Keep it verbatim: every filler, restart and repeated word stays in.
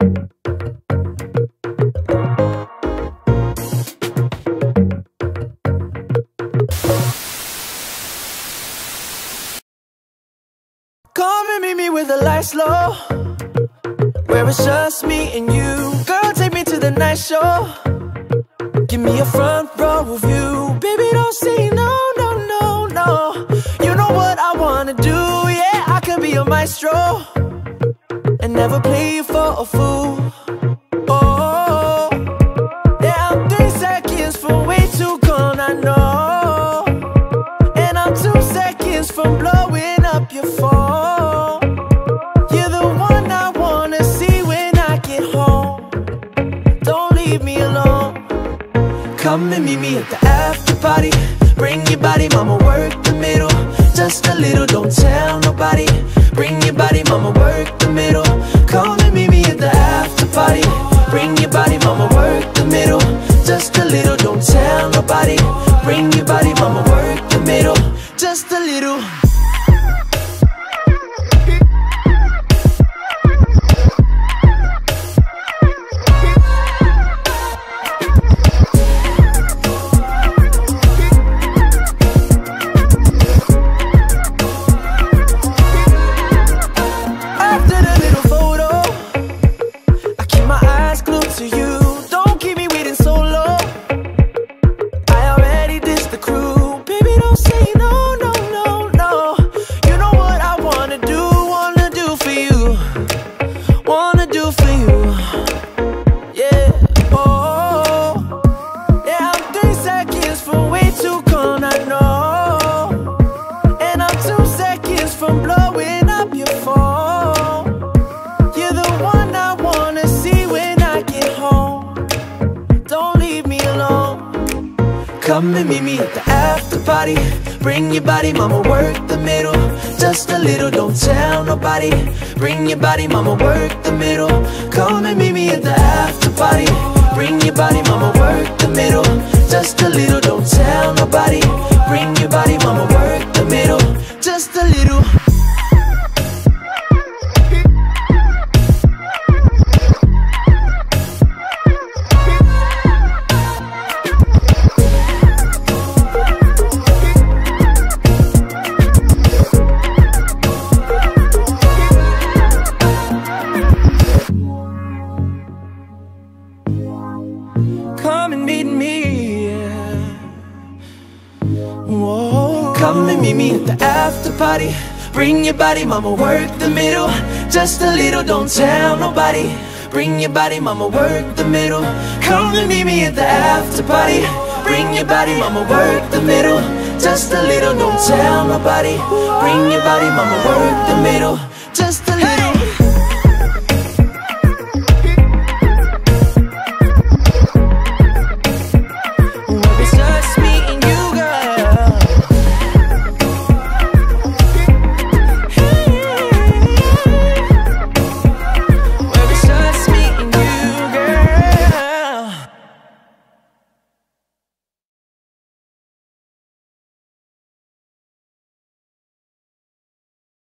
Come and meet me where the lights low, where it's just me and you. Girl, take me to the night show, give me a front row view. Baby, don't say no, no, no, no. You know what I wanna do, yeah. I could be a maestro and never play for a fool. Oh, yeah, I'm three seconds from way too gone, I know. And I'm two seconds from blowing up your phone. Come and meet me at the after party. Bring your body, mama, work the middle. Just a little, don't tell nobody. Bring your body, mama, work the middle. Come and meet me at the after party. Bring your body, mama, work the middle. Just a little, don't tell nobody. Bring your body, mama, work the middle. Just a little. Come and meet me at the after party. Bring your body, mama, work the middle. Just a little, don't tell nobody. Bring your body, mama, work the middle. Come and meet me at the after party. Bring your body, mama, work the middle. Just a little, don't tell nobody. Bring your body, mama, work the middle. Just a little. Come and meet me, yeah. Whoa. Come and meet me at the after party. Bring your body, mama, work the middle. Just a little, don't tell nobody. Bring your body, mama, work the middle. Come and meet me at the after party. Bring your body, mama, work the middle. Just a little, don't tell nobody. Bring your body, mama, work the middle. Just a little.